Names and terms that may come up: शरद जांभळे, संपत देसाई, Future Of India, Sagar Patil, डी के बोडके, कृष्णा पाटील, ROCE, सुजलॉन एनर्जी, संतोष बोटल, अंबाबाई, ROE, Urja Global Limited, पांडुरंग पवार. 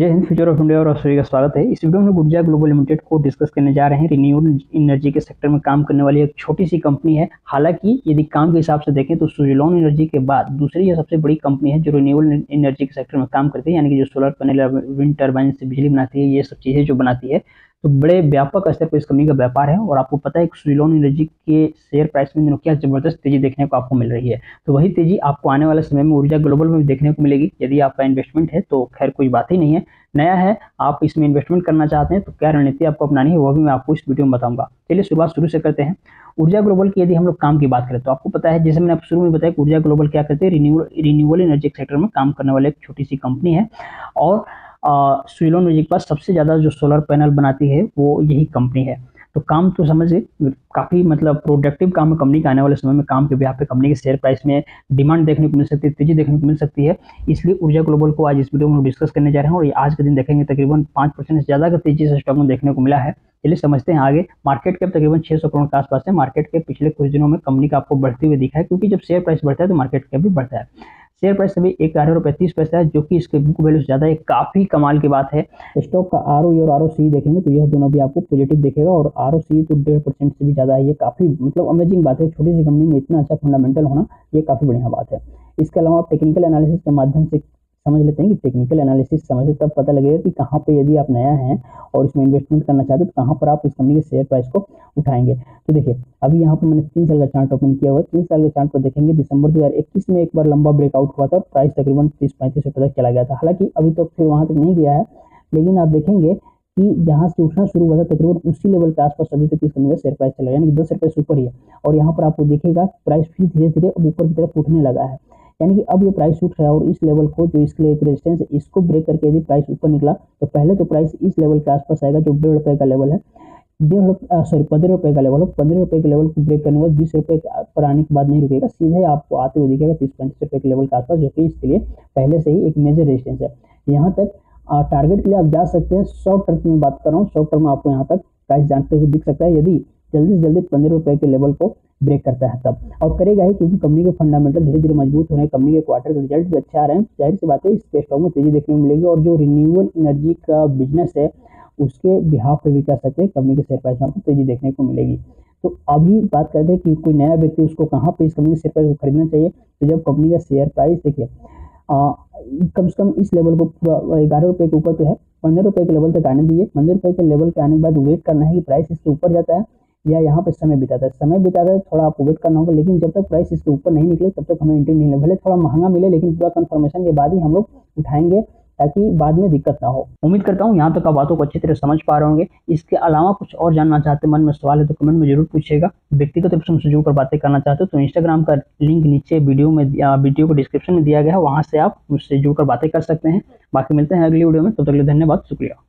जय Hind, future of India और Australia का स्वागत है। इस वीडियो में ऊर्जा ग्लोबल लिमिटेड को डिस्कस करने जा रहे हैं। रिन्यूएबल एनर्जी के सेक्टर में काम करने वाली एक छोटी सी कंपनी है। हालांकि यदि काम के हिसाब से देखें तो सुजलॉन एनर्जी के बाद दूसरी यह सबसे बड़ी कंपनी है जो रिन्यूएबल एनर्जी के सेक्टर में काम करती है, यानी कि जो सोलर पैनल, विंड टर्बाइन से बिजली बनाती है, ये सब चीज़ें जो बनाती है। तो बड़े व्यापक स्तर पर इस कंपनी का व्यापार है और आपको पता है कि सुजलॉन एनर्जी के शेयर प्राइस में क्या जबरदस्त तेजी देखने को आपको मिल रही है। तो वही तेजी आपको आने वाले समय में ऊर्जा ग्लोबल में भी देखने को मिलेगी। यदि आपका इन्वेस्टमेंट है तो खैर कोई बात ही नहीं है, नया है आप इसमें इन्वेस्टमेंट करना चाहते हैं तो क्या रणनीति आपको अपनानी है वह भी मैं आपको इस वीडियो में बताऊंगा। चलिए शुरुआत शुरू से करते हैं। ऊर्जा ग्लोबल की यदि हम लोग काम की बात करें तो आपको पता है, जैसे मैंने आपको शुरू में बताया कि ऊर्जा ग्लोबल क्या करते हैं, रिन्यूएबल एनर्जी सेक्टर में काम करने वाली एक छोटी सी कंपनी है और सुजलॉन एनर्जी के पास सबसे ज़्यादा जो सोलर पैनल बनाती है वो यही कंपनी है। तो काम तो समझिए काफ़ी मतलब प्रोडक्टिव काम है कंपनी का। आने वाले समय में काम के ब्याह पे कंपनी के शेयर प्राइस में डिमांड देखने को मिल सकती है, तेजी देखने को मिल सकती है। इसलिए ऊर्जा ग्लोबल को आज इस वीडियो में डिस्कस करने जा रहे हैं और आज के दिन देखेंगे तकरीबन 5% से ज़्यादा की तेजी से स्टॉक में देखने को मिला है। चलिए समझते हैं आगे। मार्केट कैप तकरीबन 600 करोड़ के आसपास है। मार्केट कैप पिछले कुछ दिनों में कंपनी का आपको बढ़ते हुए दिखा है, क्योंकि जब शेयर प्राइस बढ़ता है तो मार्केट कैप भी बढ़ता है। शेयर प्राइस अभी ₹11.35 है, जो कि इसके बुक वैल्यू से ज़्यादा एक काफ़ी कमाल की बात है। स्टॉक का ROE और ROCE देखेंगे तो यह दोनों भी आपको पॉजिटिव देखेगा और ROCE तो 1.5% से भी ज़्यादा है। ये काफ़ी मतलब अमेजिंग बात है, छोटी सी कंपनी में इतना अच्छा फंडामेंटल होना ये काफ़ी बढ़िया बात है। इसके अलावा आप टेक्निकल एनालिसिस के माध्यम से समझ लेते हैं कि टेक्निकल एनालिसिस समझे तब पता लगेगा कि कहाँ पे यदि आप नया हैं और इसमें इन्वेस्टमेंट करना चाहते हो तो कहाँ पर आप इस कंपनी के शेयर प्राइस को उठाएंगे। तो देखिए अभी यहाँ पर मैंने 3 साल का चार्ट ओपन किया हुआ है। 3 साल के चार्ट पर देखेंगे दिसंबर 2021 में एक बार लंबा ब्रेकआउट हुआ था और प्राइस तकरीबन 30-35 रुपये तक चला गया था। हालांकि अभी तक फिर वहाँ तक नहीं गया है, लेकिन आप देखेंगे कि जहाँ से उठना शुरू हुआ था तकरीबन उसी लेवल के आसपास अभी तक इस कंपनी का शेयर प्राइस चला, यानी कि 10 रुपये से ऊपर ही है। और यहाँ पर आपको देखेगा प्राइस फिर धीरे धीरे अब ऊपर की तरफ उठने लगा है, यानी कि अब ये प्राइस उठ रहा है और इस लेवल को जो इसके लिए एक रेजिस्टेंस है इसको ब्रेक करके यदि प्राइस ऊपर निकला तो पहले तो प्राइस इस लेवल के आसपास आएगा जो ₹1.5 का लेवल है, ₹15 का लेवल हो। ₹15 के लेवल को ब्रेक करने के बाद ₹20 पर आने के बाद नहीं रुकेगा, सीधे आपको आते हुए दिखेगा 30-35 रुपये के लेवल के आसपास, जो कि इसके लिए पहले से ही एक मेजर रेजिस्टेंस है। यहाँ तक टारगेट के लिए आप जा सकते हैं। शॉर्ट टर्म में बात कर रहा हूँ, शॉर्ट टर्म में आपको यहाँ तक प्राइस जानते हुए दिख सकता है यदि जल्दी से जल्दी ₹15 के लेवल को ब्रेक करता है तब, और करेगा ही क्योंकि कंपनी के फंडामेंटल धीरे धीरे मजबूत हो रहे हैं। कंपनी के क्वार्टर के रिजल्ट भी अच्छे आ रहे हैं, जाहिर सी बात है इसके स्टॉक में तेजी देखने को मिलेगी। और जो रिन्यूएबल एनर्जी का बिजनेस है उसके बिहाव पे भी कह सकते हैं कंपनी के शेयर प्राइस में आपको तेजी देखने को मिलेगी। तो अभी बात करते हैं कि कोई नया व्यक्ति उसको कहाँ पर इस कंपनी के शेयर प्राइस को खरीदना चाहिए। तो जब कंपनी का शेयर प्राइस देखिए कम से कम इस लेवल को पूरा ₹11 के ऊपर तो है, ₹15 के लेवल तक आने दीजिए। ₹15 के लेवल के आने के बाद वेट करना है कि प्राइस इसके ऊपर जाता है या यहाँ पे समय बिताता है थोड़ा आपको वेट करना होगा। लेकिन जब तक प्राइस इसके ऊपर नहीं निकले तब तक हमें एंट्री नहीं लेना, भले थोड़ा महंगा मिले लेकिन पूरा कंफर्मेशन के बाद ही हम लोग उठाएंगे ताकि बाद में दिक्कत ना हो। उम्मीद करता हूँ यहाँ तक आप बातों को अच्छी तरह समझ पा रहे होंगे। इसके अलावा कुछ और जानना चाहते हैं, मन में सवाल है तो कमेंट में जरूर पूछेगा। व्यक्तिगत रूप से मुझसे जुड़कर बातें करना चाहते हो तो इंस्टाग्राम का लिंक नीचे वीडियो को डिस्क्रिप्शन में दिया गया है, वहाँ से आप मुझसे जुड़कर बातें कर सकते हैं। बाकी मिलते हैं अगली वीडियो में, तब तक के लिए धन्यवाद, शुक्रिया।